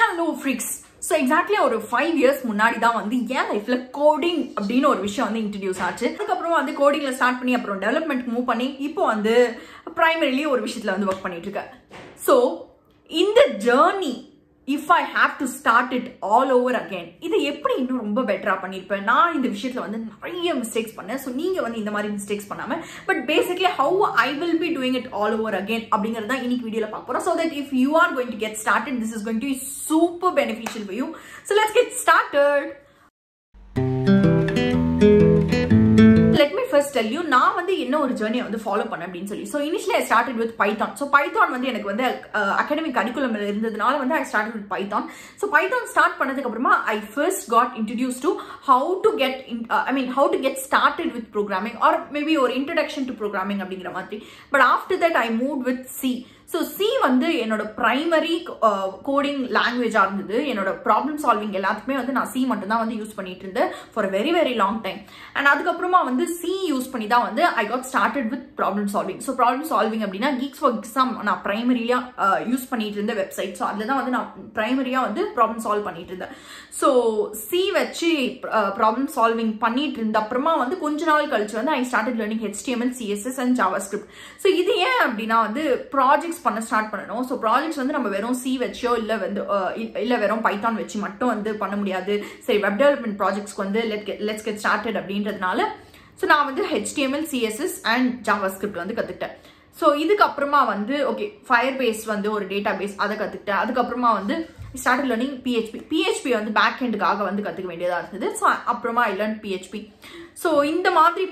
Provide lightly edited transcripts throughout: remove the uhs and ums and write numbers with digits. Hello freaks! So exactly ஒரு 5 years முன்னாடி தான் வந்து என் லைஃப்ல கோடிங் அப்படின்னு ஒரு விஷயம் வந்து இன்ட்ரடியூஸ் ஆச்சு. அதுக்கப்புறம் வந்து கோடிங்ல ஸ்டார்ட் பண்ணி அப்புறம் டெவலப்மெண்ட் மூவ் பண்ணி இப்போ வந்து பிரைமரிலி ஒரு விஷயத்துல வந்து ஒர்க் பண்ணிட்டு இருக்கேன். ஸோ இந்த journey if I have to start it all over again, இதை எப்படி இன்னும் ரொம்ப பெட்டராக பண்ணியிருப்பேன். நான் இந்த விஷயத்தில் வந்து நிறைய மிஸ்டேக்ஸ் பண்ணேன். ஸோ நீங்கள் வந்து இந்த மாதிரி மிஸ்டேக்ஸ் பண்ணாமல் but basically how I will be doing it all over again அப்படிங்கிறது தான் இன்னைக்கு வீடியோவில் பார்க்க போகிறோம். So that if you are going to get started, this is going to be super beneficial for you. So let's get started. First tell you, நான் வந்து என்ன ஒரு ஜர்னியை வந்து ஃபாலோ பண்ணேன் அப்படின்னு சொல்லி. So initially I started with Python. So Python வந்து எனக்கு வந்து அகாடமிக் கரிக்குலம் இருந்ததுனால வந்து I started with Python. So Python start பண்ணதுக்கு அப்புறமா I first got introduced to how to get started with programming or maybe ஒரு இன்ட்ரடக்ஷன் டு ப்ரோக்ராமிங் அப்படிங்கிற மாதிரி. But after that I move with C. So C வந்து என்னோட primary coding லாங்குவேஜாக இருந்தது. என்னோட problem solving எல்லாத்துக்குமே வந்து நான் சி மட்டும்தான் வந்து யூஸ் பண்ணிட்டு இருந்தேன் for very very long time. And அதுக்கப்புறமா வந்து சி யூஸ் பண்ணி தான் வந்து I got started with problem solving. So problem solving அப்படின்னா GeeksforGeeks நான் ப்ரைமரியாக யூஸ் பண்ணிட்டு இருந்த வெப்சைட். ஸோ அதில் தான் வந்து நான் ப்ரைமரியாக வந்து ப்ராப்ளம் சால்வ் பண்ணிட்டு இருந்தேன். ஸோ சி வச்சு ப்ராப்ளம் சால்விங் பண்ணிட்டு இருந்த அப்புறமா வந்து கொஞ்ச நாள் கழிச்சு வந்து I started learning HTML, CSS and JavaScript. So இது ஏன் அப்படின்னா வந்து ப்ராஜெக்ட் பண்ண ஸ்டார்ட் பண்ணணும். சோ ப்ராஜெக்ட்ஸ் வந்து நம்ம வெறும் சி வச்சோ இல்ல வெறும் பைத்தான் வச்சு மட்டும் வந்து பண்ண முடியாது. சரி, வெப் டெவலப்மெண்ட் ப்ராஜெக்ட்ஸ்க்கு வந்து லெட்ஸ் கெட் ஸ்டார்டட் அப்படின்றதுனால சோ நான் வந்து HTML, CSS அண்ட் JavaScript வந்து கத்துக்கிட்டேன். சோ இதுக்கப்புறமா வந்து ஓகே ஃபயர்பேஸ் வந்து ஒரு டேட்டா பேஸ், அதை கத்துக்கிட்டேன். அதுக்கப்புறமா வந்து ஸ்டார்டட் லேர்னிங் PHP வந்து பேக் எண்டுக்காக வந்து கத்துக்க வேண்டியதா இருந்தது. ஸோ அப்புறமா ஐ லேர்ன் PHP. ஸோ இந்த மாதிரி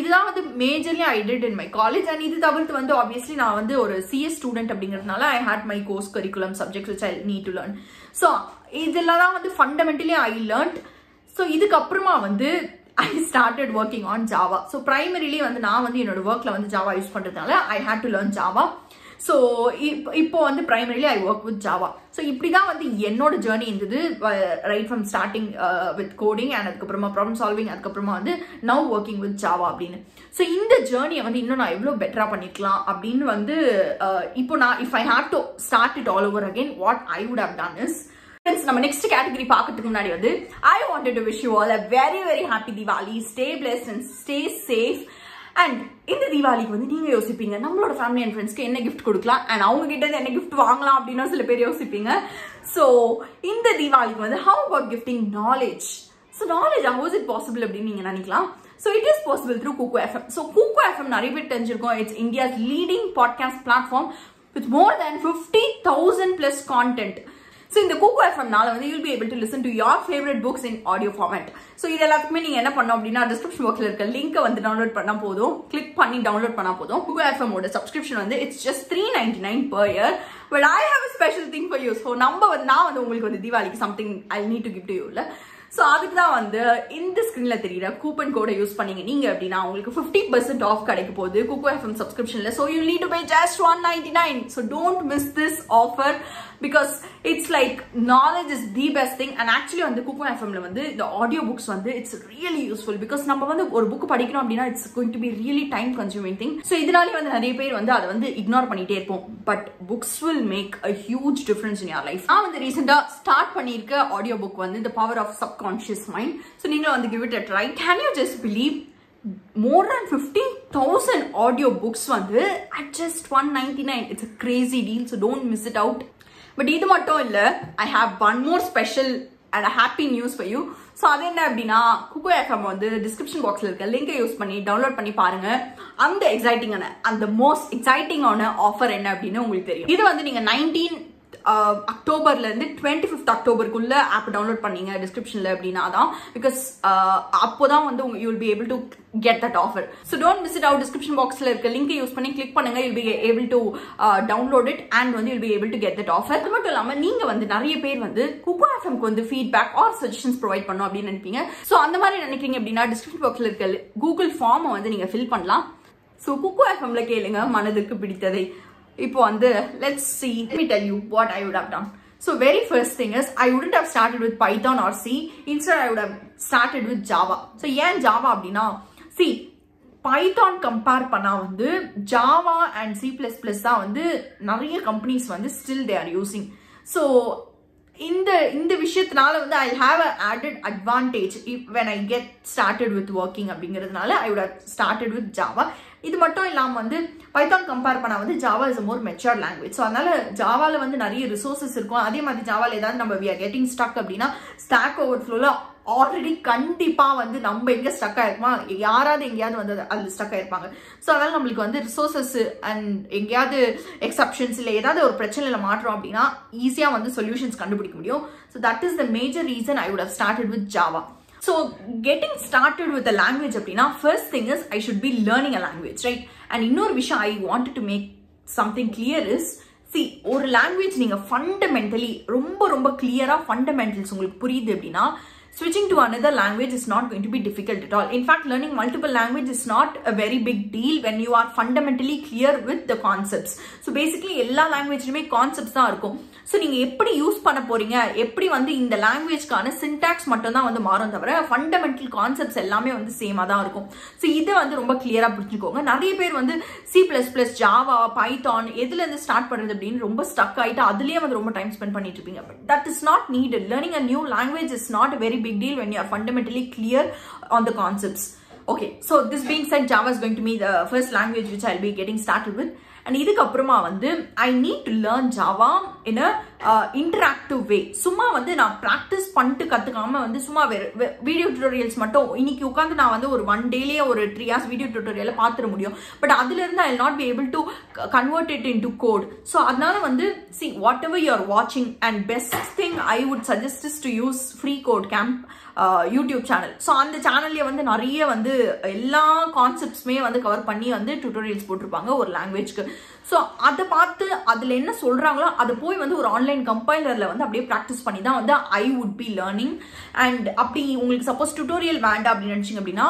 இதுதான் வந்து majorly I did in my college. And இது தவிர்த்து வந்து ஆப்வியஸ்லி நான் வந்து ஒரு சிஎஸ் ஸ்டூடெண்ட் அப்படிங்கிறதுனால I had my course curriculum subjects which I need to learn. So இதெல்லாம் தான் வந்து ஃபண்டமெண்டலி ஐ லேர்ன்ட். ஸோ இதுக்கப்புறமா வந்து I started working on Java. So primarily வந்து நான் வந்து என்னோட ஒர்க்கில் வந்து ஜாவா யூஸ் பண்ணுறதுனால I had to learn Java. So இப்போ வந்து primarily I work with Java. So இப்படி தான் வந்து என்னோட ஜேர்னி இருந்தது, right from starting with coding and அதுக்கப்புறமா ப்ராப்ளம் சால்விங், அதுக்கப்புறமா வந்து நவ் ஒர்க்கிங் வித் ஜாவா அப்படின்னு. ஸோ இந்த ஜேர்னியை வந்து இன்னும் நான் எவ்வளோ பெட்டராக பண்ணிக்கலாம் அப்படின்னு வந்து இப்போ நான் if I had to start it all over again what I would have done is. நம்ம நெக்ஸ்ட் கேட்டகரி பார்க்கறதுக்கு முன்னாடி வந்து I wanted to wish you all a very very happy Diwali. Stay blessed and stay safe. And இந்த தீபாவளிக்கு வந்து நீங்கள் யோசிப்பீங்க நம்மளோட ஃபேமிலி அண்ட் ஃப்ரெண்ட்ஸ்க்கு என்ன கிஃப்ட் கொடுக்கலாம் அண்ட் அவங்க கிட்ட இருந்து என்ன கிஃப்ட் வாங்கலாம் அப்படின்னா சில பேர் யோசிப்பீங்க. ஸோ இந்த தீபாவளிக்கு வந்து how about gifting knowledge. So knowledge how is it possible அப்படின்னு நீங்கள் நினைக்கலாம். So it is possible through KUKU FM. So KUKU FM நிறைய பேர் தெரிஞ்சிருக்கோம். It's India's leading podcast platform with more than 50,000+ content. So இந்த KUKU FMனால வந்து you be able to listen to your favourite books in audio format. So இது எல்லாத்துக்குமே நீங்கள் என்ன பண்ணோம் அப்படின்னா டிஸ்கிரிப்ஷன் பாக்ஸில் இருக்க லிங்க்கை வந்து டவுன்லோட் பண்ணால் போதும், கிளிக் பண்ணி டவுன்லோட் பண்ணால் போதும். KUKU FMோட சப்ஸ்கிரிப்ஷன் வந்து it's just $3.99 per year. But I have a special thing for you. So நான் வந்து உங்களுக்கு வந்து தீபாவளிக்கு something I need to gift to you இல்லை. ஸோ அதுக்கு தான் வந்து இந்த ஸ்க்ரீனில் தெரியுற கூப்பன் கோடை யூஸ் பண்ணிங்க நீங்கள் அப்படின்னா உங்களுக்கு 50% ஆஃப் கிடைக்க போகுது KUKU FM சப்ஸ்கிரிப்ஷனில். So you need to pay just $1.99. So don't miss this offer because it's like knowledge is the best thing. And actually வந்து KUKU FMல வந்து இந்த ஆடியோ புக்ஸ் வந்து இட்ஸ் ரியலி யூஸ்ஃபுல் பிகாஸ் நம்ம வந்து ஒரு புக் படிக்கணும் அப்படின்னா it's going to be really time consuming thing. So இதனாலே வந்து நிறைய பேர் வந்து அதை வந்து இக்னோர் பண்ணிகிட்டே இருப்போம். But books will make a huge difference in your life. நான் வந்து ரீசெண்டாக ஸ்டார்ட் பண்ணியிருக்க ஆடியோ புக் வந்து இந்த power of sub conscious mind. So you can give it a try. Can you just believe more than 50,000 audiobooks at just $1.99? It's a crazy deal, so don't miss it out. But இது மட்டும் இல்ல, I have one more special and a happy news for you. So அது என்ன அப்படின்னா KUKU FM வந்து description பாக்ஸ்ல இருக்க லிங்கை யூஸ் பண்ணி டவுன்லோட் பண்ணி பாருங்க. அந்த எக்ஸைட்டிங்கான அந்த மோஸ்ட் எக்ஸைட்டிங்கான ஆஃபர் என்ன அப்படின்னு உங்களுக்கு தெரியும். இது வந்து நீங்க 19 அக்டோபர்லேருந்து 25 அக்டோபருக்குள்ளே ஆப் டவுன்லோட் பண்ணிங்க டிஸ்கிரிப்ஷனில் அப்படின்னா தான் பிகாஸ் அப்போ தான் வந்து you will be able to get that offer. So don't miss it out. Description பாக்ஸில் இருக்க லிங்கை யூஸ் பண்ணி கிளிக் பண்ணுங்க. You'll be able to download it and வந்து you'll be able to get that offer. அது மட்டும் இல்லாமல் நீங்கள் வந்து நிறைய பேர் வந்து KUKU FMக்கு வந்து ஃபீட்பேக் ஆர் சஜஷன்ஸ் ப்ரொவைட் பண்ணணும் அப்படின்னு நினைப்பீங்க. ஸோ அந்த மாதிரி நினைக்கிறீங்க அப்படின்னா டிஸ்கிரிப்ஷன் பாக்ஸில் இருக்க கூகுள் ஃபார்மை வந்து நீங்கள் ஃபில் பண்ணலாம். ஸோ KUKU FMல கேளுங்க மனதுக்கு பிடித்ததை. இப்போ வந்து let's see, let me tell you what I would have done. So very first thing is I wouldn't have started with Python or C. Instead I would have started with Java. So ஏன் Java அப்படின்னா see Python compare பண்ணா வந்து Java and C++ தான் வந்து நிறைய companies வந்து still they are using. So இந்த விஷயத்தினால வந்து I have a added advantage when I get started with working அப்படிங்கிறதுனால I would have started with Java. இது மட்டும் இல்லாமல் வந்து பைத்தான் கம்பேர் பண்ணால் வந்து Java is more mature language. So அதனால் ஜாவாவில் வந்து நிறைய ரிசோர்ஸஸ் இருக்கும். அதே மாதிரி ஜாவாவில் ஏதாவது நம்ம வி ஆர் கெட்டிங் ஸ்டக் அப்படின்னா ஸ்டாக் ஓவர் ஃப்ளோவில் ஆல்ரெடி கண்டிப்பாக வந்து நம்ம எங்கே ஸ்டக் ஆகிருக்குமா, யாராவது எங்கேயாவது வந்து அதில் ஸ்டக் ஆகிருப்பாங்க. ஸோ அதனால் நம்மளுக்கு வந்து ரிசோர்ஸஸ் அண்ட் எங்கேயாவது எக்ஸப்ஷன்ஸ் இல்லை ஏதாவது ஒரு பிரச்சனையில் மாற்றோம் அப்படின்னா ஈஸியாக வந்து சொல்யூஷன்ஸ் கண்டுபிடிக்க முடியும். So that is the major reason I would have started with Java. So getting started with a language appadina, first thing is I should be learning a language, right? And innor vishayam I wanted to make something clear is, see, or language neenga fundamentally romba romba clear ah fundamentals ungalku puriyudhu appadina, switching to another language is not going to be difficult at all. In fact, learning multiple language is not a very big deal when you are fundamentally clear with the concepts. So basically எல்லா language-லுமே concepts தான் இருக்கும். So நீங்க எப்படி use பண்ண போறீங்க, எப்படி வந்து இந்த language-க்கான syntax மட்டும் தான் வந்து மாறும் தவிர fundamental concepts எல்லாமே வந்து சேமா தான் இருக்கும். So இதை வந்து ரொம்ப clear-ஆ புரிஞ்சுக்கோங்க. நிறைய பேர் வந்து C++, Java, Python எதுல இருந்து ஸ்டார்ட் பண்றது அப்படின்னு ரொம்ப ஸ்டக் ஆயிட்டு அதுலயே வந்து ரொம்ப டைம் ஸ்பெண்ட் பண்ணிட்டு இருப்பீங்க. But that is not needed. Learning a new language is not a very big deal when you are fundamentally clear on the concepts. Okay, so this being said, Java is going to be the first language which I'll be getting started with. And இதுக்கப்புறமா வந்து I need to learn Java in a interactive way. சும்மா வந்து நான் practice பண்ணிட்டு கற்றுக்காம வந்து சும்மா video tutorials மட்டும் இன்னைக்கு உட்காந்து நான் வந்து ஒரு ஒன் டேலேயே ஒரு 3 hours வீடியோ டியூட்டோரியலை பார்த்துட முடியும். பட் அதுலேருந்து I not be able to convert it in to code. So அதனால வந்து see whatever you are watching, and best thing I would suggest is to use Free Code Camp YouTube channel. So அந்த சேனல்லையே வந்து நிறைய வந்து எல்லா கான்செப்ட்ஸுமே வந்து cover பண்ணி வந்து டியூட்டோரியல்ஸ் போட்டிருப்பாங்க ஒரு லாங்குவேஜ்க்கு. ஸோ அதை பார்த்து அதில் என்ன சொல்கிறாங்களோ அதை போய் வந்து ஒரு ஆன்லைன் கம்பைலரில் வந்து அப்படியே ப்ராக்டிஸ் பண்ணி தான் வந்து I would be learning. And அப்படி உங்களுக்கு சப்போஸ் டியூட்டோரியல் வேண்டாம் அப்படின்னு நினச்சிங்க அப்படின்னா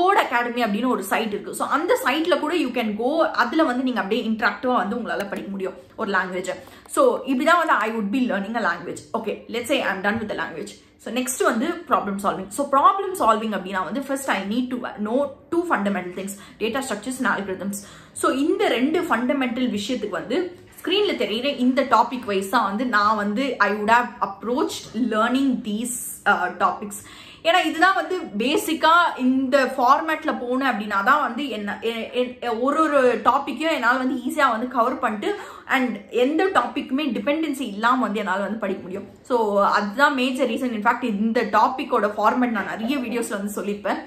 கோட் அகாடமி அப்படின்னு ஒரு சைட் இருக்குது. ஸோ அந்த சைட்டில் கூட யூ கேன் கோ. அதில் வந்து நீங்கள் அப்படியே இன்ட்ராக்டிவாக வந்து உங்களால் படிக்க முடியும் ஒரு லாங்குவேஜை. ஸோ இப்படி தான் வந்து I would be learning a language. Okay, let's say I am done with the language. So next வந்து problem solving. So problem solving அப்படின்னா வந்து first I need to know 2 fundamental things, data structures and algorithms. So இந்த 2 fundamental விஷயத்துக்கு வந்து ஸ்க்ரீனில் தெரிகிற இந்த topic wise தான் வந்து நான் வந்து I would have approach learning these topics. ஏன்னா இதுதான் வந்து பேசிக்காக இந்த ஃபார்மேட்டில் போனேன் அப்படின்னா தான் வந்து என்ன ஒரு டாப்பிக்கையும் என்னால் வந்து ஈஸியாக வந்து கவர் பண்ணிட்டு அண்ட் எந்த டாப்பிக்குமே டிபெண்டன்சி இல்லாமல் வந்து என்னால் வந்து படிக்க முடியும். ஸோ அதுதான் மேஜர் ரீசன். இன்ஃபேக்ட் இந்த டாப்பிக்கோட ஃபார்மேட் நான் நிறைய வீடியோஸில் வந்து சொல்லியிருப்பேன்.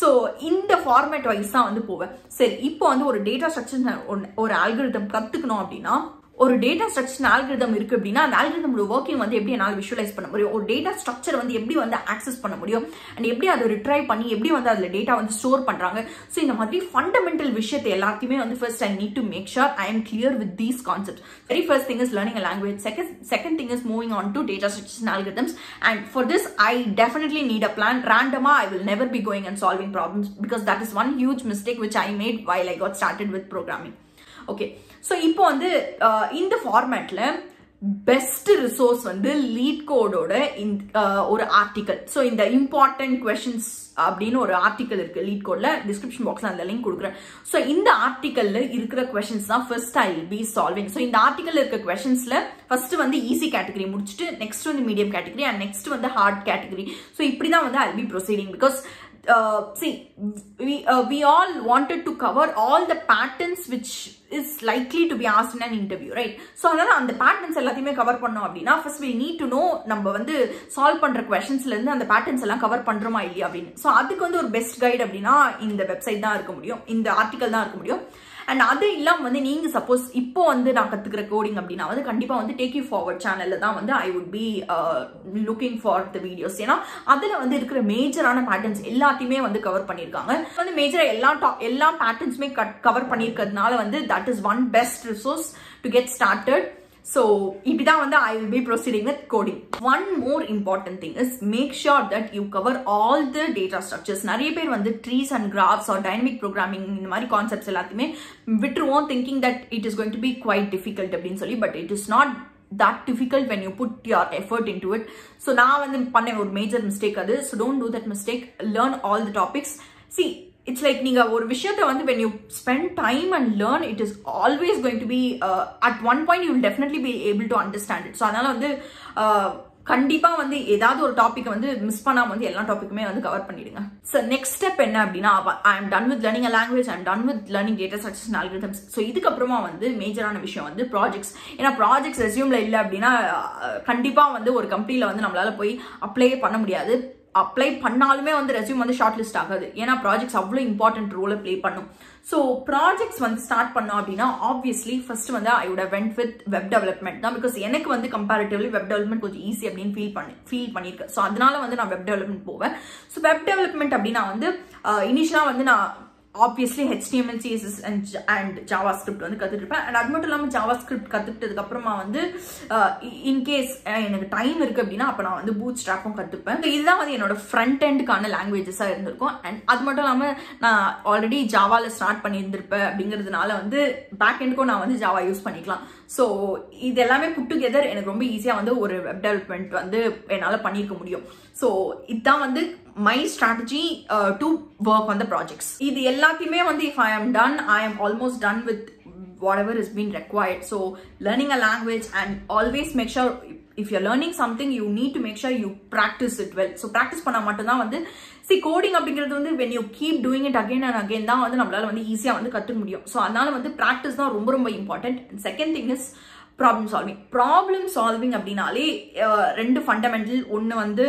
ஸோ இந்த ஃபார்மேட் வைஸ் தான் வந்து போவேன். சரி, இப்போ வந்து ஒரு டேட்டா ஸ்ட்ரக்சர் ஒரு ஆல்கிரிதம் கற்றுக்கணும் அப்படின்னா ஒரு டேட்டா ஸ்ட்ரக்சர் ஆல்கிரிதம் இருக்கு அப்படின்னா அந்த ஆல்கிரிதமோட ஒர்க்கிங் வந்து எப்படி என்னால் விஷுவலைஸ் பண்ண முடியும், ஒரு டேட்டா ஸ்ட்ரக்சர் வந்து எப்படி வந்து ஆக்சஸ் பண்ண முடியும் அண்ட் எப்படி அதை ரிட்ரைவ் பண்ணி எப்படி வந்து அதில் டேட்டா வந்து ஸ்டோர் பண்ணுறாங்க. ஸோ இந்த மாதிரி ஃபண்டமெண்டல் விஷயத்தை எல்லாத்தையுமே வந்து first I need to make sure I am clear with these concept. Very first thing is learning a language. Second thing is moving on to data structures and algorithms. And for this I definitely need a plan. ரேண்டமா I will never be going and solving problems because that is one huge mistake which I made while I got started with programming. Okay, so இப்போ வந்து இந்த ஃபார்மேட்டில் best resource வந்து லீட் கோடோட ஒரு article. So இந்த இம்பார்ட்டன்ட் கொஸ்டின்ஸ் அப்படின்னு ஒரு ஆர்டிக்கல் இருக்குது லீட் கோடில். டிஸ்கிரிப்ஷன் பாக்ஸில் அந்த லிங்க் கொடுக்குறேன். ஸோ இந்த ஆர்டிக்கலில் இருக்கிற கொஸ்டின்ஸ் தான் first I will be solving. So இந்த ஆர்டிக்கல் இருக்கிற கொஸ்டின்ஸில் ஃபர்ஸ்ட் வந்து ஈஸி கேட்டகரி முடிச்சுட்டு நெக்ஸ்ட் வந்து மீடியம் கேட்டகரி அண்ட் நெக்ஸ்ட் வந்து ஹார்ட் கேட்டகரி. ஸோ இப்படி தான் வந்து I will be proceeding because see we all wanted to cover all the patterns which is likely to be asked in an interview, right? So அதனால அந்த patterns எல்லாத்தையுமே cover பண்ணோம் அப்படின்னா first we need to know நம்ம வந்து solve பண்ற questionsல இருந்து அந்த patterns எல்லாம் cover பண்றோமா இல்லையா அப்படின்னு. ஸோ அதுக்கு வந்து ஒரு best guide அப்படின்னா இந்த வெப்சைட் தான் இருக்க முடியும், இந்த ஆர்டிக்கல் தான் இருக்க முடியும். அண்ட் அது இல்லாமல் வந்து நீங்கள் சப்போஸ் இப்போ வந்து நான் கற்றுக்கிற கோடிங் அப்படின்னா வந்து கண்டிப்பாக வந்து டேக் யூ ஃபார்வர்ட் சேனலில் தான் வந்து I would be looking for the videos. ஏன்னா அதில் வந்து இருக்கிற மேஜரான பேட்டர்ன்ஸ் எல்லாத்தையுமே வந்து கவர் பண்ணியிருக்காங்க. வந்து மேஜராக எல்லா பேட்டர்ன்ஸுமே கவர் பண்ணியிருக்கிறதுனால வந்து that is one best resource to get started. So இப்படி தான் வந்து I will be proceeding with coding. One more important thing is make sure that you cover all the data structures. நிறைய பேர் வந்து trees and graphs R dynamic programming இந்த மாதிரி concepts எல்லாத்தையுமே விட்டுருவோம் thinking that it is going to be quite difficult அப்படின்னு சொல்லி. But it is not that difficult when you put your effort into it. So now வந்து பண்ண ஒரு major mistake அது. So don't do that mistake. Learn all the topics. See, it's like நீங்க ஒரு விஷயத்தை வந்து when you spend time and learn, it is always going to be at one point you will definitely be able to understand it. So அதனால வந்து கண்டிப்பாக வந்து ஏதாவது ஒரு டாபிக் வந்து மிஸ் பண்ணாமல் வந்து எல்லா டாப்பிக்குமே வந்து கவர் பண்ணிடுங்க. சார் நெக்ஸ்ட் ஸ்டெப் என்ன அப்படின்னா, I am done with learning a language, I am done with learning data structures and algorithms. So இதுக்கப்புறமா வந்து மேஜரான விஷயம் வந்து ப்ராஜெக்ட்ஸ். ஏன்னா ப்ராஜெக்ட்ஸ் ரெஸ்யூம்ல இல்லை அப்படின்னா கண்டிப்பாக வந்து ஒரு கம்பெனியில் வந்து நம்மளால போய் அப்ளையே பண்ண முடியாது. அப்ளை பண்ணாலுமே வந்து ரெஸ்யூம் வந்து ஷார்ட் லிஸ்ட் ஆகாது. ஏன்னா ப்ராஜெக்ட்ஸ் அவ்வளோ இம்பார்ட்டன்ட் ரோலை ப்ளே பண்ணும். ஸோ ப்ராஜெக்ட்ஸ் வந்து ஸ்டார்ட் பண்ணோம் அப்படின்னா ஆப்வியஸ்லி ஃபர்ஸ்ட் வந்து I would went with web development தான். பிகாஸ் எனக்கு வந்து கம்பேரிட்டிவ்லி வெப் டெவலப்மெண்ட் கொஞ்சம் ஈஸி அப்படின்னு ஃபீல் பண்ணியிருக்கேன். ஸோ அதனால வந்து நான் வெப் டெவலப்மெண்ட் போவேன். ஸோ வெப் டெவலப்மெண்ட் அப்படின்னா வந்து இனிஷியலாக வந்து நான் obviously HTML, CSS and JavaScript வந்து கற்றுட்டுருப்பேன். அண்ட் அது மட்டும் இல்லாமல் JavaScript கற்றுக்கிட்டதுக்கப்புறமா வந்து இன்கேஸ் எனக்கு டைம் இருக்குது அப்படின்னா அப்போ நான் வந்து பூட் ஸ்ட்ராப்பும் கற்றுப்பேன். இதுதான் வந்து என்னோட ஃப்ரண்ட் எண்டுக்கான லாங்குவேஜஸாக இருந்திருக்கும். அண்ட் அது மட்டும் இல்லாமல் நான் ஆல்ரெடி ஜாவாவில் ஸ்டார்ட் பண்ணியிருந்திருப்பேன் அப்படிங்கிறதுனால வந்து பேக் எண்டுக்கும் நான் வந்து ஜாவா யூஸ் பண்ணிக்கலாம். ஸோ இது எல்லாமே புட் டுகெதர் எனக்கு ரொம்ப ஈஸியாக வந்து ஒரு வெப் டெவலப்மெண்ட் வந்து என்னால் பண்ணியிருக்க முடியும். ஸோ இதுதான் வந்து my strategy to work on the projects. This everything means if I am almost done with whatever is being required. So learning a language, and always make sure if you're learning something you need to make sure you practice it well. So practice பண்ணா மட்டும்தான் வந்து see coding அப்படிங்கிறது வந்து when you keep doing it again and again தான் வந்து நம்மளால வந்து ஈஸியாக வந்து கற்றுக்க முடியும். ஸோ அதனால வந்து practice தான் ரொம்ப ரொம்ப important. And second thing is problem solving அப்படின்னாலே ரெண்டு ஃபண்டமெண்டல், ஒன்று வந்து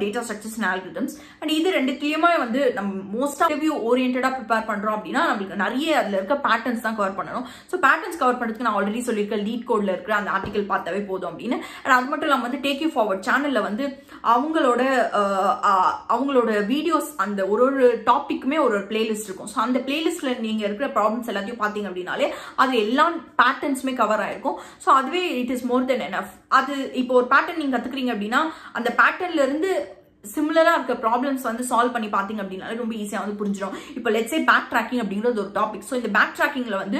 data structures and algorithms. And இது ரெண்டுத்துலேயுமே வந்து நம்ம மோஸ்ட்டாக இன்டர்வியூ ஓரியன்டாக ப்ரிப்பேர் பண்ணுறோம் அப்படின்னா நம்மளுக்கு நிறைய அதில் இருக்க பேட்டர்ன்ஸ் தான் கவர் பண்ணணும். ஸோ பேட்டர்ன்ஸ் கவர் பண்ணுறதுக்கு நான் ஆல்ரெடி சொல்லியிருக்கேன், லீட் கோடில் இருக்கிற அந்த ஆர்டிகல் பார்த்தாவே போதும் அப்படின்னு. அண்ட் அது மட்டும் இல்லாமல் வந்து டேக் யூ ஃபார்வர்ட் சேனலில் வந்து அவங்களோட வீடியோஸ் அந்த ஒரு டாப்பிக்குமே ஒரு பிளேலிஸ்ட் இருக்கும். ஸோ அந்த பிளேலிஸ்ட்டில் நீங்கள் இருக்கிற ப்ராப்ளம்ஸ் எல்லாத்தையும் பார்த்தீங்க அப்படின்னாலே அது எல்லா பேட்டர்ன்ஸுமே கவர் ஆகிருக்கும். ஸோ அதுவே it is more than enough. அது இப்போ ஒரு பேட்டர்ன் நீங்கள் கற்றுக்குறீங்க அப்படின்னா அந்த பேட்டர்ன்லேருந்து சிமிலராக இருக்க ப்ராப்ளம்ஸ் வந்து சால்வ் பண்ணி பார்த்தீங்க அப்படின்னாலே ரொம்ப ஈஸியாக வந்து புரிஞ்சிடும். இப்போ லெட்ஸே பேக் ட்ராக்கிங் அப்படிங்கிறது ஒரு டாபிக். ஸோ இந்த பேக் ட்ராக்கிங்கில் வந்து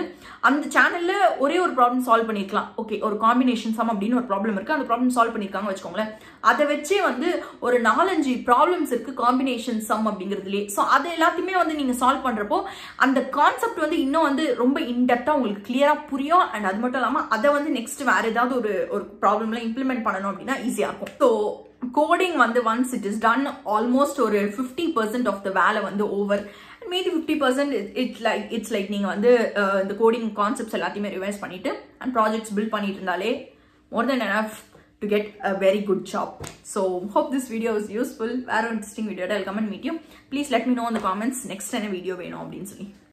அந்த சேனலில் ஒரே ஒரு ப்ராப்ளம் சால்வ் பண்ணியிருக்கலாம். ஓகே, ஒரு காம்பினேஷன் சம் அப்படின்னு ஒரு ப்ராப்ளம் இருக்குது, அந்த ப்ராப்ளம் சால்வ் பண்ணியிருக்காங்க வச்சுக்கோங்களேன். அதை வச்சே வந்து ஒரு 4-5 ப்ராப்ளம்ஸ் இருக்குது காம்பினேஷன் சம் அப்படிங்கிறதுலே. ஸோ அது எல்லாத்தையுமே வந்து நீங்கள் சால்வ் பண்ணுறப்போ அந்த கான்செப்ட் வந்து இன்னும் வந்து ரொம்ப இன்டெப்த்தாக உங்களுக்கு கிளியராக புரியும். அண்ட் அது மட்டும் இல்லாமல் அதை வந்து நெக்ஸ்ட் வேறு ஏதாவது ஒரு ப்ராப்ளம்ல இம்ப்ளிமெண்ட் பண்ணணும் அப்படின்னா ஈஸியாக இருக்கும். ஸோ கோடிங் வந்து once it is done almost ஒரு 50% ஆஃப் த வேலை வந்து ஓவர். மீதி 50% இட்ஸ் லைக் நீங்கள் வந்து இந்த கோடிங் கான்செப்ட்ஸ் எல்லாத்தையுமே ரிவைஸ் பண்ணிட்டு அண்ட் ப்ராஜெக்ட்ஸ் பில்ட் பண்ணிட்டு இருந்தாலே more than enough to get a very good job. So hope this video is useful. வேற ஒரு இன்ட்ரெஸ்டிங் வீடியோட I'll come and meet you. Please let me know in the comments next என்ன video வேணும் அப்படின்னு சொல்லி.